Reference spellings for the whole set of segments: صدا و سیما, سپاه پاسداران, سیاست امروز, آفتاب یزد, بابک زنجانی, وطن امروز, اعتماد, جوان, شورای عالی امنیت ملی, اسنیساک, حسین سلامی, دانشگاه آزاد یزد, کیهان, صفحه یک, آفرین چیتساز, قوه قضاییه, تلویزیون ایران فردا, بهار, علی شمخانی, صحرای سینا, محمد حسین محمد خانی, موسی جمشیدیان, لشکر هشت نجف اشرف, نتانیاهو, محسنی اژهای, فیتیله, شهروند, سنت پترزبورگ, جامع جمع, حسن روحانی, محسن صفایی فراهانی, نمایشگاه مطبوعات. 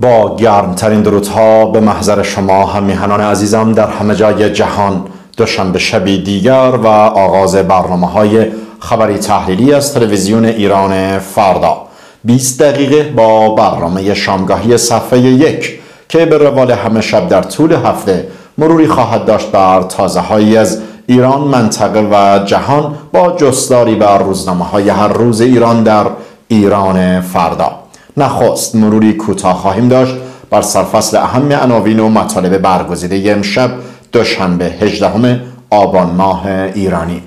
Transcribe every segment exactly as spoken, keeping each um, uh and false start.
با گرمترین درودها به محضر شما همیهنان عزیزم در همه جای جهان. دوشنبه شبی دیگر و آغاز برنامه‌های خبری تحلیلی از تلویزیون ایران فردا. بیست دقیقه با برنامه شامگاهی صفحه یک که به روال همه شب در طول هفته مروری خواهد داشت بر تازه‌هایی از ایران، منطقه و جهان با جستاری بر روزنامه‌های هر روز ایران در ایران فردا. نخست مروری کوتاه خواهیم داشت بر سرفصل اهم عناوین و مطالب برگزیده امشب دوشنبه هجدهم آبان ماه ایرانی.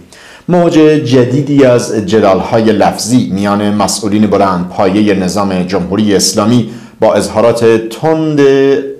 موج جدیدی از جدال‌های لفظی میان مسئولین بلندپایه نظام جمهوری اسلامی با اظهارات تند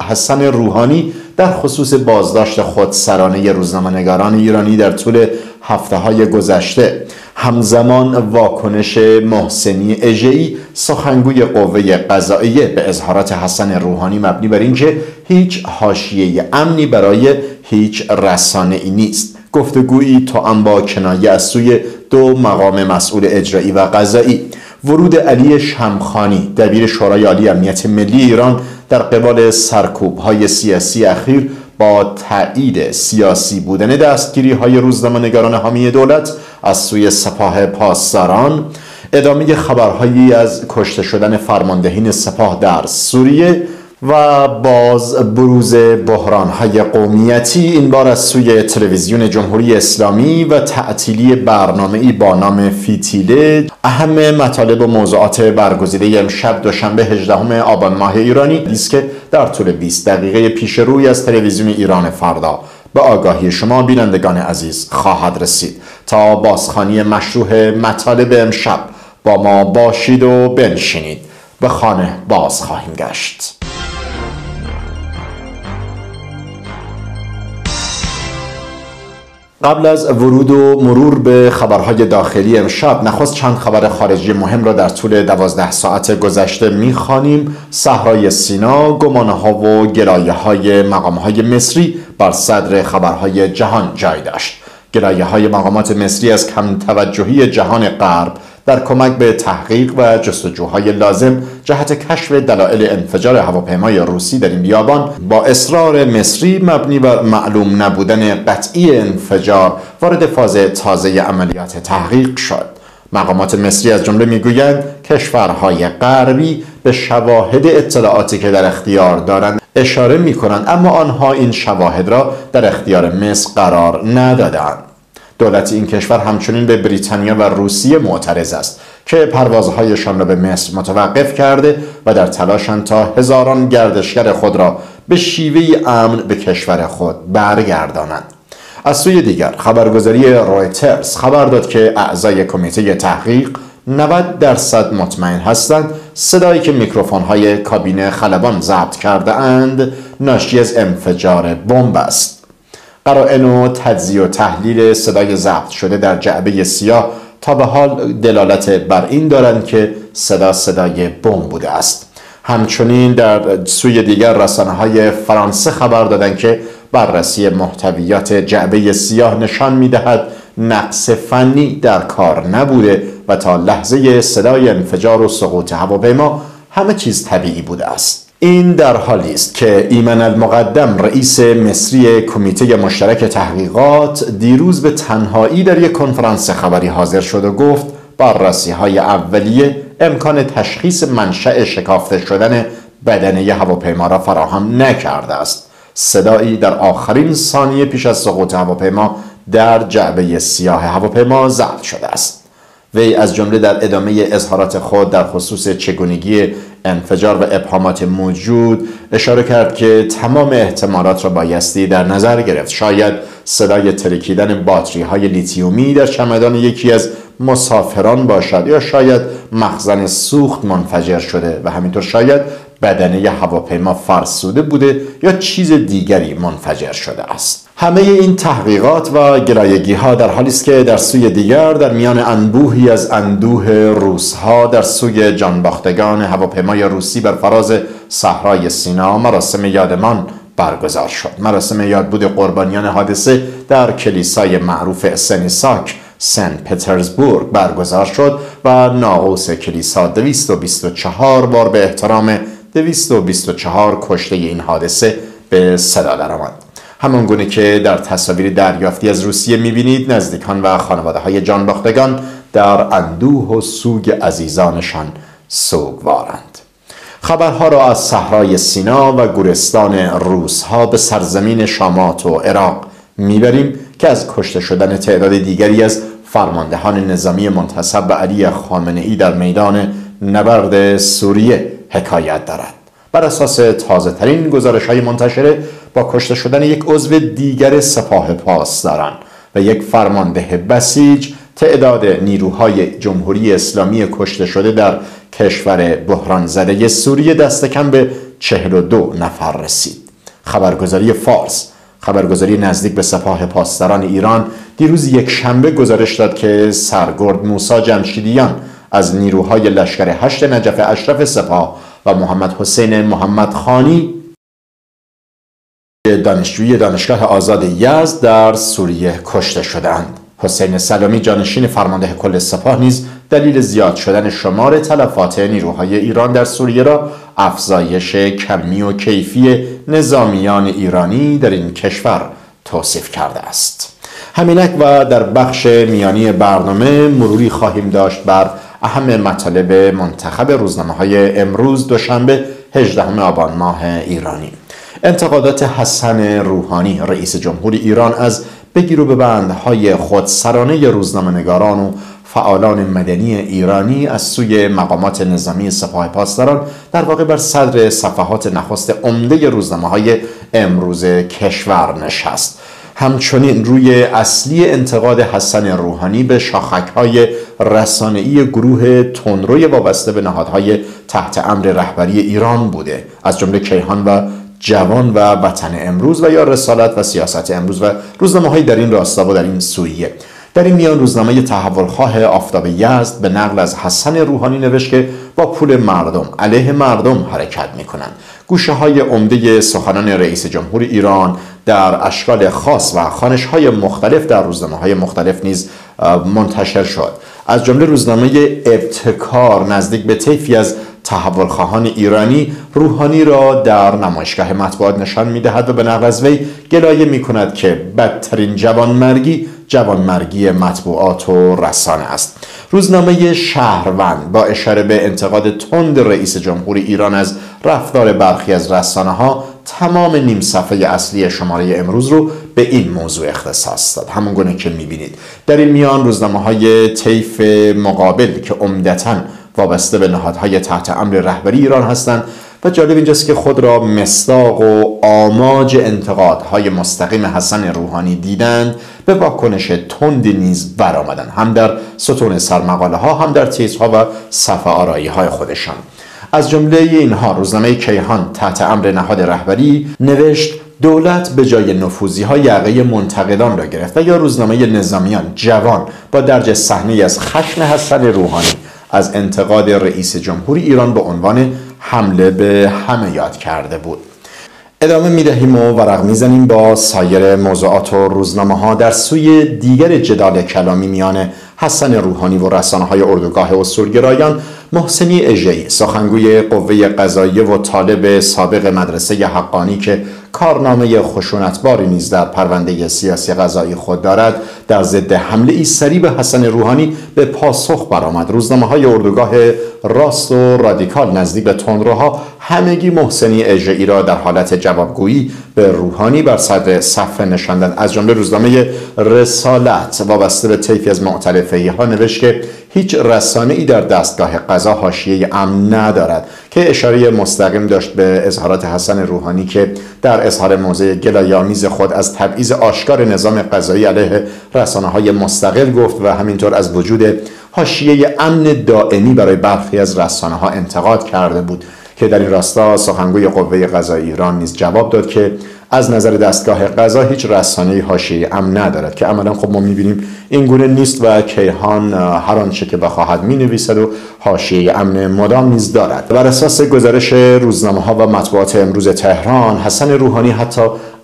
حسن روحانی در خصوص بازداشت خودسرانه روزنامه‌نگاران ایرانی در طول هفته‌های گذشته، همزمان واکنش محسنی اژهای سخنگوی قوه قضاییه به اظهارات حسن روحانی مبنی بر اینکه هیچ حاشیه امنی برای هیچ رسانه‌ای نیست، گفتگویی توأم با کنایه از سوی دو مقام مسئول اجرایی و قضایی، ورود علی شمخانی دبیر شورای عالی امنیت ملی ایران در قبال سرکوب‌های سیاسی اخیر با تایید سیاسی بودن دستگیری‌های روزنامه‌نگاران حامی دولت از سوی سپاه پاسداران، ادامه خبرهایی از کشته شدن فرماندهین سپاه در سوریه و باز بروز بحران‌های قومیتی این بار از سوی تلویزیون جمهوری اسلامی و تعطیلی برنامه‌ای با نام فیتیله اهم مطالب و موضوعات برگزیده امشب دوشنبه هجدهم آبان ماه ایرانی است که در طول بیست دقیقه پیش روی از تلویزیون ایران فردا به آگاهی شما بینندگان عزیز خواهد رسید. تا بازخوانی مشروح مطالب امشب با ما باشید و بنشینید، به خانه باز خواهیم گشت. قبل از ورود و مرور به خبرهای داخلی امشب، نخست چند خبر خارجی مهم را در طول دوازده ساعت گذشته میخوانیم. صحرای سینا، گمانه‌ها و گلایه‌های مقام‌های مصری بر صدر خبرهای جهان جای داشت. گلایه‌های مقامات مصری از کم توجهی جهان غرب در کمک به تحقیق و جستجوهای لازم جهت کشف دلایل انفجار هواپیمای روسی در این بیابان با اصرار مصری مبنی بر معلوم نبودن قطعی انفجار وارد فاز تازه عملیات تحقیق شد. مقامات مصری از جمله میگویند کشورهای غربی به شواهد اطلاعاتی که در اختیار دارند اشاره میکنند، اما آنها این شواهد را در اختیار مصر قرار ندادند. دولت این کشور همچنین به بریتانیا و روسیه معترض است که پروازهایشان را به مصر متوقف کرده و در تلاشند تا هزاران گردشگر خود را به شیوه امن به کشور خود برگردانند. از سوی دیگر خبرگزاری رویترز خبر داد که اعضای کمیته تحقیق نود درصد مطمئن هستند صدایی که میکروفون‌های کابین خلبان ضبط کرده اند ناشی از انفجار بمب است. قرائن و تجزیه و تحلیل صدای ضبط شده در جعبه سیاه تا به حال دلالت بر این دارند که صدا صدای بمب بوده است. همچنین در سوی دیگر رسانه‌های فرانسه خبر دادند که بررسی محتویات جعبه سیاه نشان می‌دهد نقص فنی در کار نبوده و تا لحظه صدای انفجار و سقوط هواپیما همه چیز طبیعی بوده است. این در حالی است که ایمن المقدم رئیس مصری کمیته مشترک تحقیقات دیروز به تنهایی در یک کنفرانس خبری حاضر شد و گفت بررسی‌های اولیه امکان تشخیص منشأ شکافته شدن بدنه هواپیما را فراهم نکرده است. صدایی در آخرین ثانیه پیش از سقوط هواپیما در جعبه سیاه هواپیما ضبط شده است. وی از جمله در ادامه اظهارات خود در خصوص چگونگی انفجار و ابهامات موجود اشاره کرد که تمام احتمالات را بایستی در نظر گرفت. شاید صدای ترکیدن باتری های لیتیومی در چمدان یکی از مسافران باشد، یا شاید مخزن سوخت منفجر شده و همینطور شاید بدنه هواپیما فرسوده بوده یا چیز دیگری منفجر شده است. همه این تحقیقات و گرایگی ها در حالی است که در سوی دیگر در میان انبوهی از اندوه روس‌ها در سوی جانباختگان هواپیمای روسی بر فراز صحرای سینا مراسم یادمان برگزار شد. مراسم یادبود قربانیان حادثه در کلیسای معروف اسنیساک سنت پترزبورگ برگزار شد و ناقوس کلیسا دویست و بیست و چهار بار به احترام دویست و بیست و چهار کشته این حادثه به صدا درآمد. همان گونه که در تصاویر دریافتی از روسیه می‌بینید، نزدیکان و خانواده‌های جانباختگان در اندوه و سوگ عزیزانشان سوگوارند. خبرها را از صحرای سینا و گورستان روس‌ها به سرزمین شامات و عراق می‌بریم که از کشته شدن تعداد دیگری از فرماندهان نظامی منتسب به علی خامنه‌ای در میدان نبرد سوریه حکایت دارد. بر اساس تازه ترین گزارش های منتشره، با کشته شدن یک عضو دیگر سپاه پاسداران و یک فرمانده بسیج، تعداد نیروهای جمهوری اسلامی کشته شده در کشور بحران زده سوریه دست کم به چهل و دو نفر رسید. خبرگزاری فارس، خبرگزاری نزدیک به سپاه پاسداران ایران، دیروز یک شنبه گزارش داد که سرگرد موسی جمشیدیان از نیروهای لشکر هشت نجف اشرف سپاه و محمد حسین محمد خانی دانشجوی دانشگاه آزاد یزد در سوریه کشته شدند. حسین سلامی جانشین فرمانده کل سپاه نیز دلیل زیاد شدن شمار تلفات نیروهای ایران در سوریه را افزایش کمی و کیفی نظامیان ایرانی در این کشور توصیف کرده است. همینک و در بخش میانی برنامه مروری خواهیم داشت بر اهم مطالب منتخب روزنامه‌های امروز دوشنبه هجدهم آبان ماه ایرانی. انتقادات حسن روحانی رئیس جمهور ایران از بگیر و ببندهای خودسرانه روزنامه‌نگاران و فعالان مدنی ایرانی از سوی مقامات نظامی سپاه پاسداران در واقع بر صدر صفحات نخست عمده روزنامه‌های امروز کشور نشست. همچنین روی اصلی انتقاد حسن روحانی به شاخک‌های رسانه‌ای گروه تندروی وابسته به نهادهای تحت امر رهبری ایران بوده، از جمله کیهان و جوان و وطن امروز و یا رسالت و سیاست امروز و روزنامه‌های در این راستا و در این سوریه. در این میان روزنامه تحولخواه آفتاب یزد به نقل از حسن روحانی نوشت که با پول مردم علیه مردم حرکت می‌کنند. گوشه‌های عمده سخنان رئیس جمهور ایران در اشکال خاص و خوانش‌های مختلف در روزنامه‌های مختلف نیز منتشر شد، از جمله روزنامه ابتکار نزدیک به طیفی از تحولخواهان ایرانی روحانی را در نمایشگاه مطبوعات نشان می‌دهد و به نقل از وی گلایه می‌کند که بدترین جوانمرگی جوانمرگی مطبوعات و رسانه است. روزنامه شهروند با اشاره به انتقاد تند رئیس جمهور ایران از رفتار برخی از رسانه‌ها تمام نیم صفحه اصلی شماره امروز رو به این موضوع اختصاص داد، همون گونه که می‌بینید. در این میان روزنامه‌های طیف مقابل که عمدتاً وابسته به نهادهای تحت امر رهبری ایران هستند و جالب اینجاست که خود را مصداق و آماج انتقادهای مستقیم حسن روحانی دیدند، به واکنش تندی نیز برآمدند، هم در ستون سرمقاله ها هم در تیترها و صفحه آرایی های خودشان. از جمله اینها روزنامه کیهان تحت امر نهاد رهبری نوشت دولت به جای نفوذی‌های یقه منتقدان را گرفت، یا روزنامه نظامیان جوان با درج صحنه‌ای از خشم حسن روحانی از انتقاد رئیس جمهور ایران به عنوان حمله به همه یاد کرده بود. ادامه میدهیم و ورق میزنیم با سایر موضوعات و روزنامه ها در سوی دیگر جدال کلامی میان حسن روحانی و رسانه های اردوگاه اصولگرایان. محسنی اژهای سخنگوی قوه قضاییه و طالب سابق مدرسه حقانی که کارنامه خشونتباری نیز در پرونده سیاسی قضایی خود دارد، در ضد حمله ای سری به حسن روحانی به پاسخ برآمد. روزنامه‌های اردوگاه راست و رادیکال نزدیک به تندروها همگی محسنی اژهای را در حالت جوابگویی به روحانی بر صدر صفحه نشاندند. از جمله روزنامه رسالت وابسته به طیفی از معترفه‌ها نوشت که هیچ رسانه‌ای در دستگاه قضا حاشیه امن ندارد، که اشاره مستقیم داشت به اظهارات حسن روحانی که در اظهار موضع گلایه‌آمیز خود از تبعیض آشکار نظام قضایی علیه رسانه‌های مستقل گفت و همینطور از وجود حاشیه امن دائمی برای برخی از رسانه‌ها انتقاد کرده بود، که در این راستا سخنگوی قوه قضاییه ایران نیز جواب داد که از نظر دستگاه قضا هیچ رسانه‌ای حاشیه امن ندارد، که عملاً خب ما می‌بینیم این گونه نیست و کیهان هر آنچه که بخواهد می‌نویسد و حاشیه امن مدام نیز دارد. بر اساس گزارش روزنامه‌ها و مطبوعات امروز تهران، حسن روحانی حتی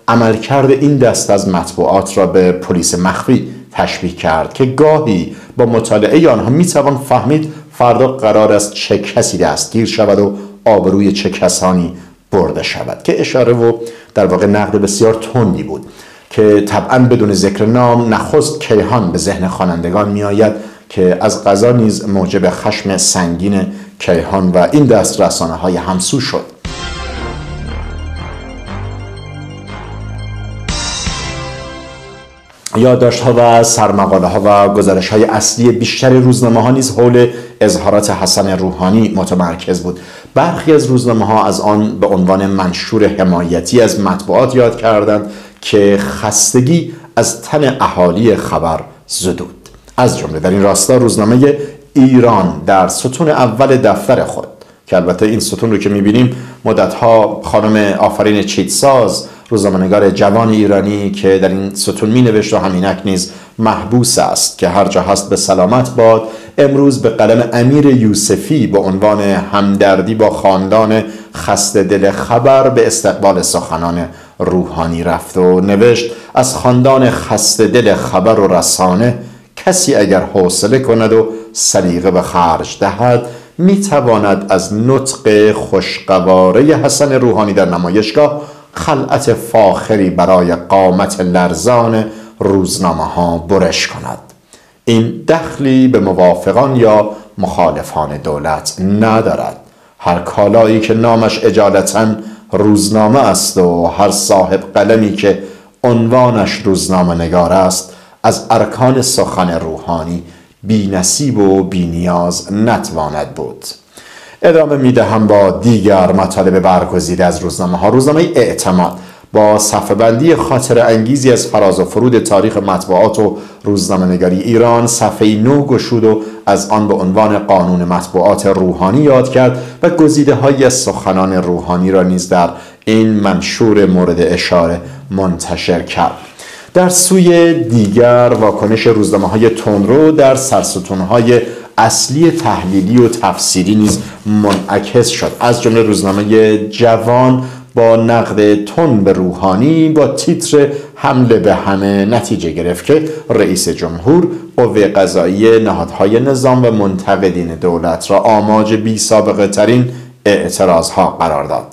عملکرد این دست از مطبوعات را به پلیس مخفی تشبیه کرد که گاهی با مطالعه آنها می‌توان فهمید فردا قرار است چه کسی دستگیر شود و آبروی چه کسانی برده شود، که اشاره و در واقع نقد بسیار تندی بود که طبعا بدون ذکر نام نخست کیهان به ذهن خوانندگان میآید که از قضا نیز موجب خشم سنگین کیهان و این دست رسانه‌های همسو شد. یادداشت‌ها و سرمقاله‌ها و گزارش‌های اصلی بیشتر روزنامه‌ها نیز حول اظهارات حسن روحانی متمرکز بود. برخی از روزنامه‌ها از آن به عنوان منشور حمایتی از مطبوعات یاد کردند که خستگی از تن اهالی خبر زدود. از جمله در این راستا روزنامه ایران در ستون اول دفتر خود، که البته این ستون رو که می‌بینیم مدت‌ها خانم آفرین چیتساز، روزنامه‌نگار جوان ایرانی که در این ستون می‌نوشت و همینک نیز محبوس است، که هر جا هست به سلامت باد، امروز به قلم امیر یوسفی به عنوان همدردی با خاندان خسته دل خبر به استقبال سخنان روحانی رفت و نوشت: از خاندان خسته دل خبر و رسانه کسی اگر حوصله کند و سلیقه به خرج دهد میتواند از نطق خوشقواره حسن روحانی در نمایشگاه خلعت فاخری برای قامت لرزان روزنامه ها برش کند. این دخلی به موافقان یا مخالفان دولت ندارد. هر کالایی که نامش اجالتاً روزنامه است و هر صاحب قلمی که عنوانش روزنامه نگار است از ارکان سخن روحانی بی نصیب و بی نیاز نتواند بود. ادامه میدهم با دیگر مطالب برگزیده از روزنامه ها. روزنامه اعتماد با صفحه بندی خاطر انگیزی از فراز و فرود تاریخ مطبوعات و روزنامه نگاری ایران صفحه نو گشود و از آن به عنوان قانون مطبوعات روحانی یاد کرد و گزیده های سخنان روحانی را نیز در این منشور مورد اشاره منتشر کرد. در سوی دیگر واکنش روزنامه های تندرو در سرستون های اصلی تحلیلی و تفسیری نیز منعکس شد. از جمله روزنامه جوان با نقد تند به روحانی با تیتر حمله به همه نتیجه گرفت که رئیس جمهور، قوه قضاییه، نهادهای نظام و منتقدین دولت را آماج بی سابقه ترین اعتراض ها قرار داد.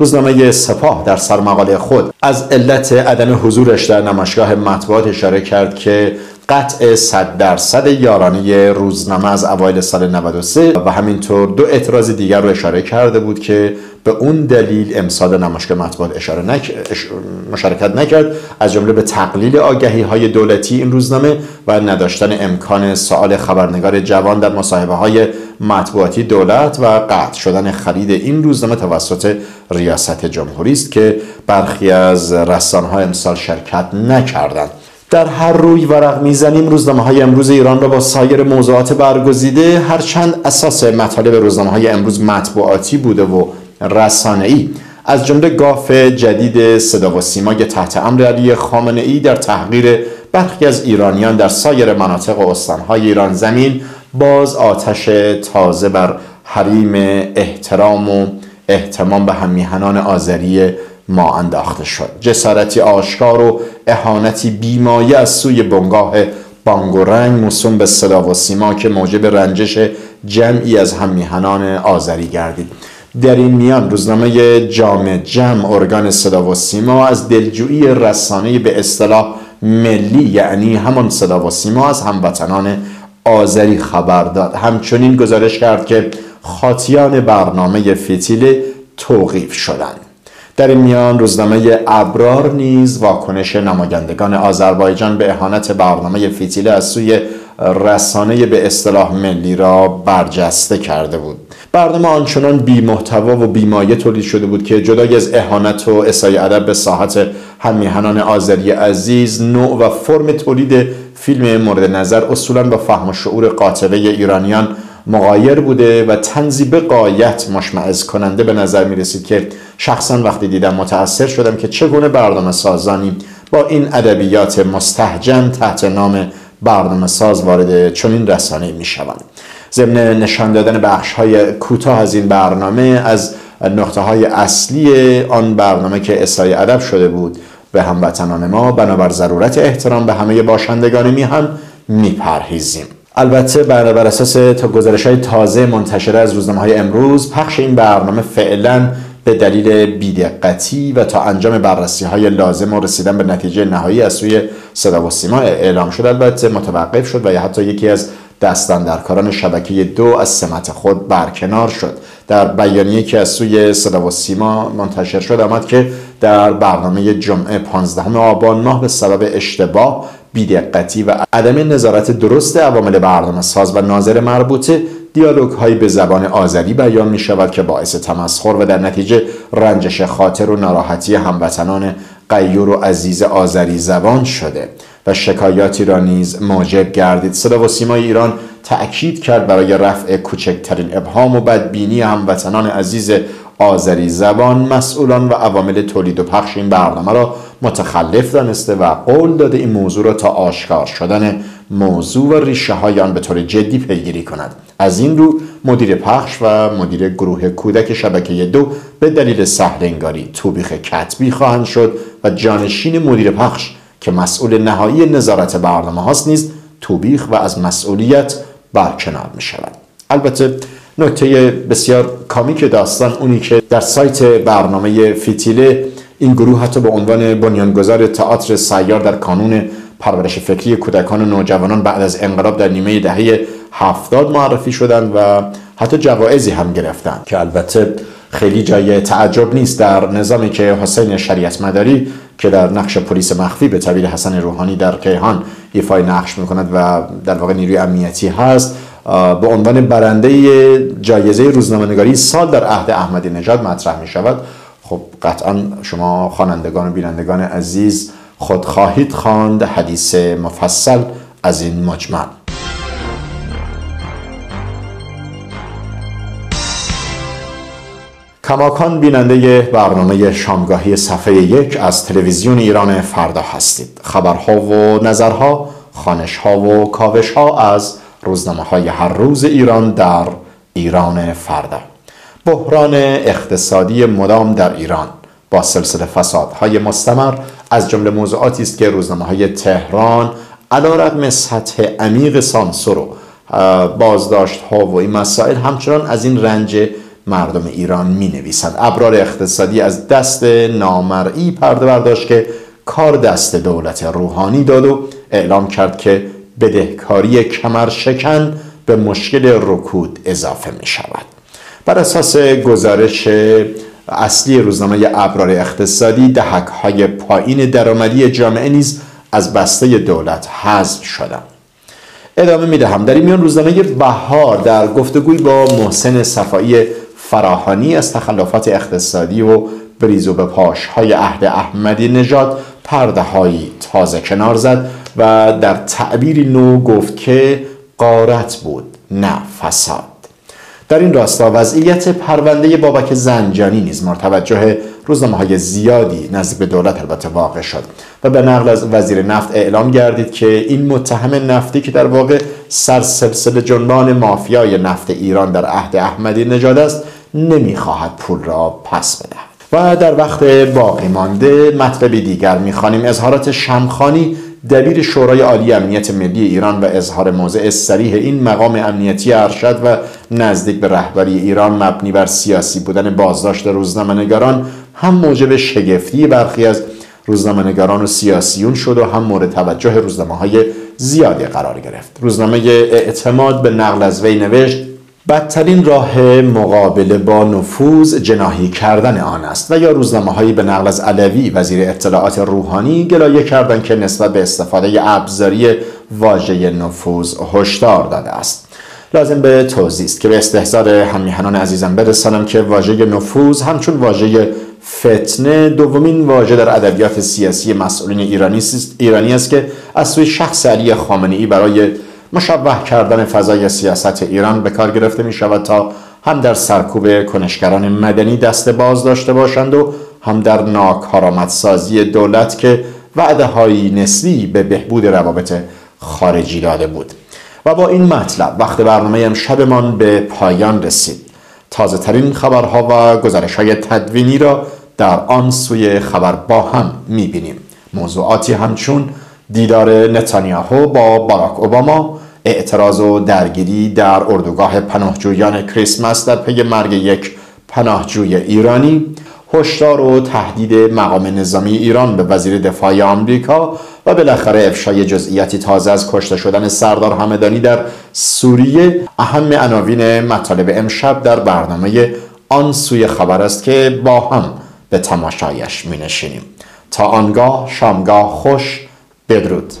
روزنامه سپاه در سرمقاله خود از علت عدم حضورش در نمایشگاه مطبوعات اشاره کرد که قطع صد درصد یارانه روزنامه از اوایل سال نود و سه و همینطور دو اعتراض دیگر رو اشاره کرده بود که به اون دلیل امسال نمایشگاه مطبوعات اشاره نک... اش... مشارکت نکرد، از جمله به تقلیل آگهی های دولتی این روزنامه و نداشتن امکان سؤال خبرنگار جوان در مصاحبه های مطبوعاتی دولت و قطع شدن خرید این روزنامه توسط ریاست جمهوری است که برخی از رسانه‌ها امسال شرکت نکردند. در هر روی ورق میزنیم روزنامه‌های امروز ایران را با سایر موضوعات برگزیده، هرچند اساس مطالب روزنامه‌های امروز مطبوعاتی بوده و رسانه‌ای، از جمله گاف جدید صدا و سیما تحت امر علی خامنه‌ای در تحقیر برخی از ایرانیان در سایر مناطق و استان‌های ایران زمین باز آتش تازه بر حریم احترام و اهتمام به هم میهنان آذری ما انداخته شد. جسارتی آشکار و اهانتی بیمایه از سوی بنگاه بانگ و رنگ موسوم به صدا و سیما که موجب رنجش جمعی از هم میهنان آذری گردید. در این میان روزنامه جامع جمع، ارگان صدا و سیما، از دلجویی رسانه به اصطلاح ملی یعنی همان صدا و سیما از هموطنان آذری خبر داد. همچنین گزارش کرد که خاطیان برنامه فیتیله توقیف شدند. در این میان روزنامه ابرار نیز واکنش نمایندگان آذربایجان به اهانت برنامه فیتیله از سوی رسانه به اصطلاح ملی را برجسته کرده بود. برنامه آنچنان بی محتوا و بیمایه تولید شده بود که جدای از اهانت و اسای ادب به ساحت هممیهنان آذری عزیز، نوع و فرم تولید فیلم مورد نظر اصولا با فهم و شعور قاطبه ایرانیان مغایر بوده و طنزی به غایت مشمئز کننده به نظر می رسید که شخصا وقتی دیدم متأثر شدم که چگونه برنامه سازانی با این ادبیات مستهجن تحت نام برنامه ساز وارد چنین رسانه‌ای می شوند. ضمن نشان دادن بخش‌های کوتاه از این برنامه از نقطه‌های اصلی آن برنامه که اسای ادب شده بود به هموطنان ما، بنابر ضرورت احترام به همه باشندگان میهن میپرهیزیم. البته بر بر اساس تا گزارش‌های تازه منتشره از روزنامه‌های امروز، پخش این برنامه فعلا به دلیل بی‌دقتی و تا انجام بررسی‌های لازم و رسیدن به نتیجه نهایی از سوی صدا و سیما اعلام شد، البته متوقف شد و یا حتی یکی از دستاندرکاران شبکه دو از سمت خود برکنار شد. در بیانیه‌ای که از سوی صدا و سیما منتشر شد آمد که در برنامه جمعه پانزدهم آبان ماه به سبب اشتباه، بی‌دقتی و عدم نظارت درست عوامل برنامه ساز و ناظر مربوطه، دیالوگ هایی به زبان آذری بیان می شود که باعث تمسخر و در نتیجه رنجش خاطر و ناراحتی هموطنان غیور و عزیز آذری زبان شده و شکایاتی را نیز موجب گردید. صدا و سیمای ایران تأکید کرد برای رفع کوچکترین ابهام و بدبینی هموطنان عزیز آذری زبان، مسئولان و عوامل تولید و پخش این برنامه را متخلف دانسته و قول داده این موضوع را تا آشکار شدن موضوع و ریشه های آن به طور جدی پیگیری کند. از این رو مدیر پخش و مدیر گروه کودک شبکه دو به دلیل سهلنگاری توبیخ کتبی خواهند شد و جانشین مدیر پخش که مسئول نهایی نظارت برنامه هاست نیز توبیخ و از مسئولیت برکنار می شود. البته نکته بسیار کامیک داستان اونی که در سایت برنامه فیتیله این گروه حتی به عنوان بنیانگذار تئاتر سیار در کانون پرورش فکری کودکان و نوجوانان بعد از انقلاب در نیمه دهه هفتاد معرفی شدند و حتی جوایزی هم گرفتند که البته خیلی جای تعجب نیست در نظامی که حسین شریعت مداری که در نقش پلیس مخفی به تعبیر حسن روحانی در کیهان ایفای نقش میکند و در واقع نیروی امنیتی هست، به عنوان برنده جایزه روزنامه‌نگاری سال در عهد احمدی نژاد مطرح می شود. خب قطعا شما خوانندگان و بینندگان عزیز خود خواهید خواند حدیث مفصل از این مجمل. کماکان بیننده برنامه شامگاهی صفحه یک از تلویزیون ایران فردا هستید. خبرها و نظرها، خانشها و کاوشها از روزنامه‌های هر روز ایران در ایران فردا. بحران اقتصادی مدام در ایران با سلسله فسادهای مستمر از جمله موضوعاتی است که روزنامه‌های تهران علیرغم سطح عمیق سانسور و بازداشت‌ها و این مسائل همچنان از این رنج مردم ایران می‌نویسند. ابرار اقتصادی از دست نامرئی پرده برداشت که کار دست دولت روحانی داد و اعلام کرد که بدهکاری کمر شکن به مشکل رکود اضافه می شود. بر اساس گزارش اصلی روزنامه ابرار اقتصادی، دهک‌های پایین درآمدی جامعه نیز از بسته دولت حذف شدند. ادامه میدهم. در این میان روزنامه بهار در گفتگوی با محسن صفایی فراهانی از تخلفات اقتصادی و بریز و بپاش‌های عهد احمدی نژاد پرده‌هایی تازه کنار زد و در تعبیری نو گفت که غارت بود نه فساد. در این راستا وضعیت پرونده بابک زنجانی نیز مورد توجه روزنامه‌های زیادی نزدیک به دولت البته واقع شد و به نقل از وزیر نفت اعلام گردید که این متهم نفتی که در واقع سرسلسله جنبان مافیای نفت ایران در عهد احمدی نژاد است نمیخواهد پول را پس بدهد. و در وقت باقی مانده مطلبی دیگر میخوانیم. اظهارات شمخانی دبیر شورای عالی امنیت ملی ایران و اظهار موضع صریح این مقام امنیتی ارشد و نزدیک به رهبری ایران مبنی بر سیاسی بودن بازداشت روزنامه‌نگاران هم موجب شگفتی برخی از روزنامه‌نگاران و سیاسیون شد و هم مورد توجه روزنامه‌های زیادی قرار گرفت. روزنامه اعتماد به نقل از وی نوشت: بدترین راه مقابله با نفوذ جناحی کردن آن است. و یا روزنامه‌هایی به نقل از علوی وزیر اطلاعات روحانی گلایه کردند که نسبت به استفاده ابزاری واژه نفوذ هشدار داده است. لازم به توضیح است که به استحضار هم‌میهنان عزیزم برسانم که واژه نفوذ همچون واژه فتنه دومین واژه در ادبیات سیاسی مسئولین ایرانی است ایرانی است که از سوی شخص علی خامنه‌ای برای مشبه کردن فضای سیاست ایران به کار گرفته می شود تا هم در سرکوب کنشگران مدنی دست باز داشته باشند و هم در ناکارآمدسازی دولت که وعده های نسبی به بهبود روابط خارجی داده بود. و با این مطلب وقت برنامه امشبمان به پایان رسید. تازه ترین خبرها و گزارش های تدوینی را در آن سوی خبر با هم می بینیم. موضوعاتی همچون دیدار نتانیاهو با باراک اوباما، اعتراض و درگیری در اردوگاه پناهجویان کریسمس در پی مرگ یک پناهجوی ایرانی، هشدار و تهدید مقام نظامی ایران به وزیر دفاع آمریکا و بالاخره افشای جزئیاتی تازه از کشته شدن سردار همدانی در سوریه اهم عناوین مطالب امشب در برنامه آن سوی خبر است که با هم به تماشایش می‌نشینیم. تا آنگاه شامگاه خوش، بدرود.